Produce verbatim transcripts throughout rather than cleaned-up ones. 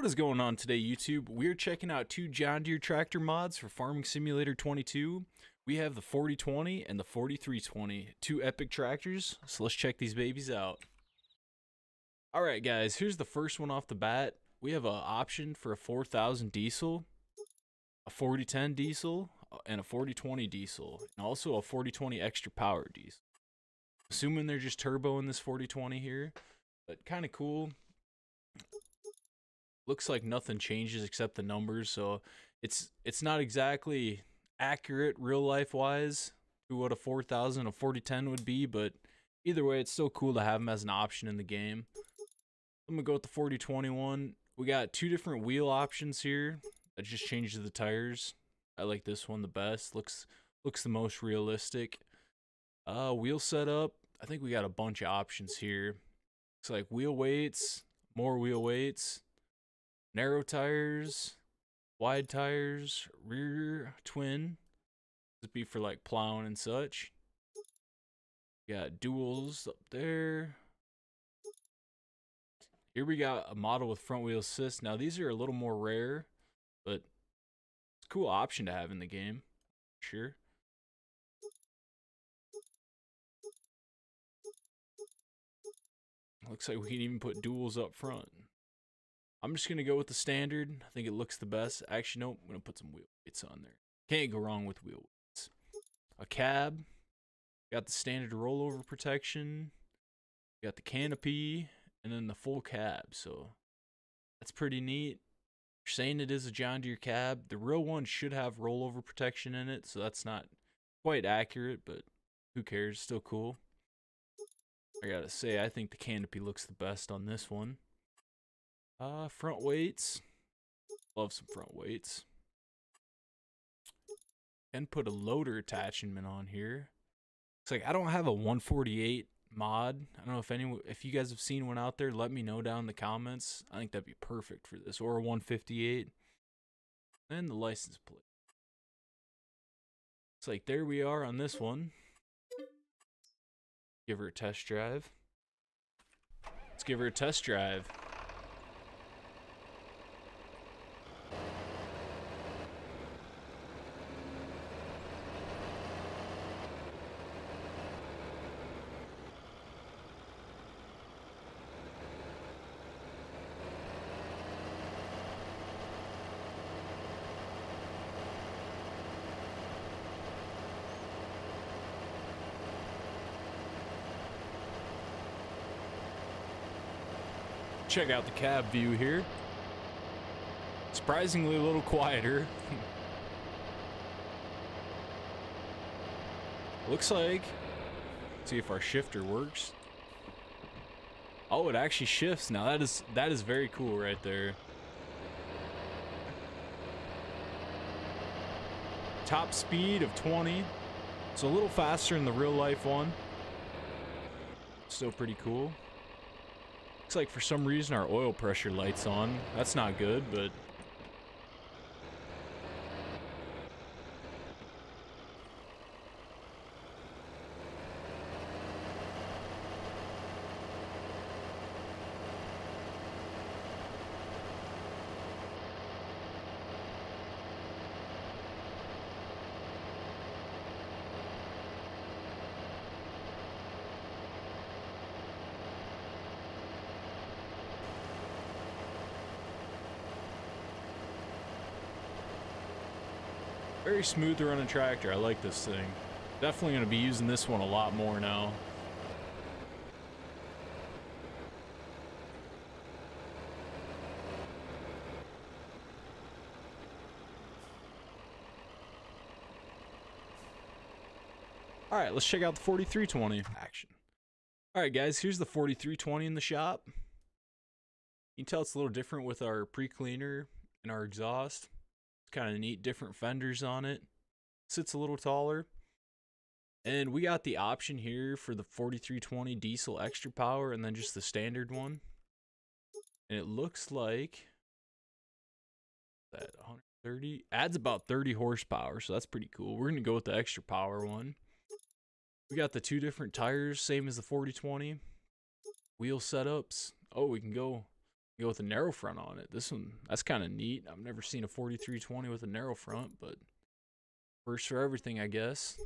What is going on today, YouTube? We're checking out two John Deere tractor mods for Farming Simulator twenty-two. We have the forty twenty and the forty-three twenty, two epic tractors. So let's check these babies out. All right, guys, here's the first one off the bat. We have an option for a four thousand diesel, a forty ten diesel, and a forty twenty diesel, and also a forty twenty extra power diesel. Assuming they're just turbo in this forty twenty here, but kind of cool. Looks like nothing changes except the numbers, so it's it's not exactly accurate real life wise to what a four thousand or forty ten would be, but either way it's still cool to have them as an option in the game. I'm gonna go with the forty twenty-one. We got two different wheel options here. I just changed the tires. I like this one the best. Looks looks the most realistic. Uh, wheel setup. I think we got a bunch of options here. Looks like wheel weights, more wheel weights, narrow tires, wide tires, rear twin. This would be for like plowing and such. We got duals up there. Here we got a model with front wheel assist. Now these are a little more rare, but it's a cool option to have in the game. Sure. Looks like we can even put duals up front. I'm just going to go with the standard. I think it looks the best. Actually, no, I'm going to put some wheel weights on there. Can't go wrong with wheel weights. A cab. Got the standard rollover protection. Got the canopy. And then the full cab. So that's pretty neat. You're saying it is a John Deere cab. The real one should have rollover protection in it. So that's not quite accurate, but who cares? Still cool. I got to say, I think the canopy looks the best on this one. Uh, front weights. Love some front weights. And put a loader attachment on here. It's like I don't have a one forty-eight mod. I don't know if any if you guys have seen one out there, let me know down in the comments. I think that'd be perfect for this, or a one fifty-eight. And the license plate. It's like there we are on this one. Give her a test drive. Let's give her a test drive. Check out the cab view here. Surprisingly a little quieter. Looks like, let's see if our shifter works. Oh, it actually shifts now. That is that is very cool right there. Top speed of twenty. It's a little faster than the real life one. Still pretty cool. Looks like for some reason our oil pressure light's on. That's not good, but very smooth running tractor. I like this thing. Definitely going to be using this one a lot more now. All right, let's check out the forty-three twenty action. All right, guys, here's the forty-three twenty in the shop. You can tell it's a little different with our pre-cleaner and our exhaust. Kind of neat, different fenders on it. Sits a little taller, and we got the option here for the forty-three twenty diesel extra power, and then just the standard one. And it looks like that one thirty adds about thirty horsepower, so that's pretty cool. We're gonna go with the extra power one. We got the two different tires, same as the forty twenty. Wheel setups. Oh, we can go go with a narrow front on it. This one, that's kind of neat. I've never seen a forty-three twenty with a narrow front, but first for everything, I guess.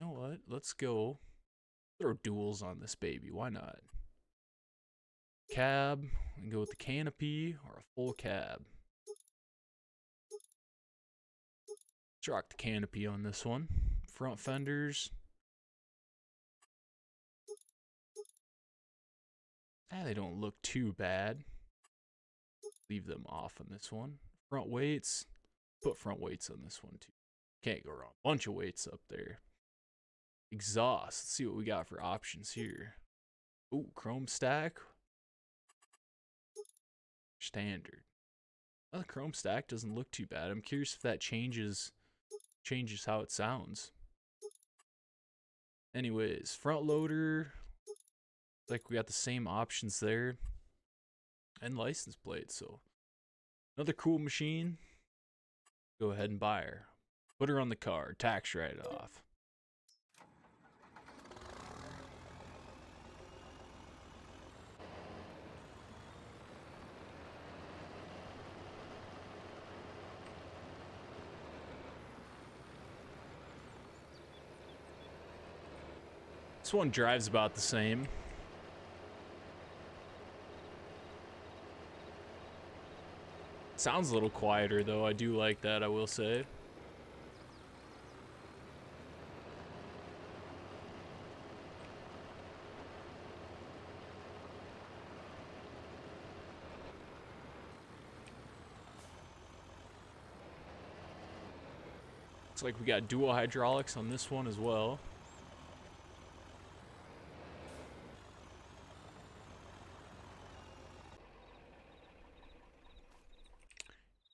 You know what? Let's go throw duals on this baby. Why not? Cab, we can go with the canopy or a full cab. Let's rock the canopy on this one. Front fenders. Ah, they don't look too bad. Leave them off on this one. Front weights. Put front weights on this one too. Can't go wrong. Bunch of weights up there. Exhaust. Let's see what we got for options here. Ooh, chrome stack. Standard. Well, the chrome stack doesn't look too bad. I'm curious if that changes changes how it sounds. Anyways, front loader. Like we got the same options there. And license plate, so another cool machine. Go ahead and buy her. Put her on the car. Tax write off. This one drives about the same. Sounds a little quieter though. I do like that, I will say. Looks like we got dual hydraulics on this one as well.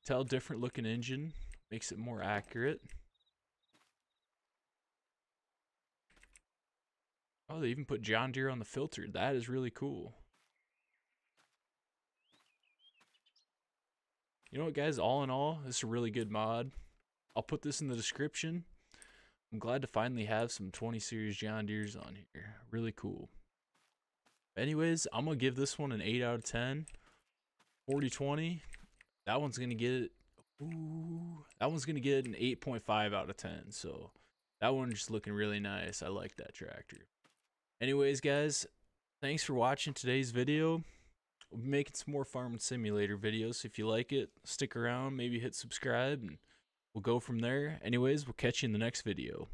Tell different looking engine, makes it more accurate. Oh, they even put John Deere on the filter. That is really cool. You know what, guys? All in all, this is a really good mod. I'll put this in the description. I'm glad to finally have some twenty series John Deeres on here. Really cool. Anyways, I'm going to give this one an eight out of ten. forty twenty. That one's gonna get ooh, that one's gonna get an eight point five out of ten. So that one's just looking really nice. I like that tractor. Anyways, guys, thanks for watching today's video. We'll be making some more Farming Simulator videos. So if you like it, stick around, maybe hit subscribe, and we'll go from there. Anyways, we'll catch you in the next video.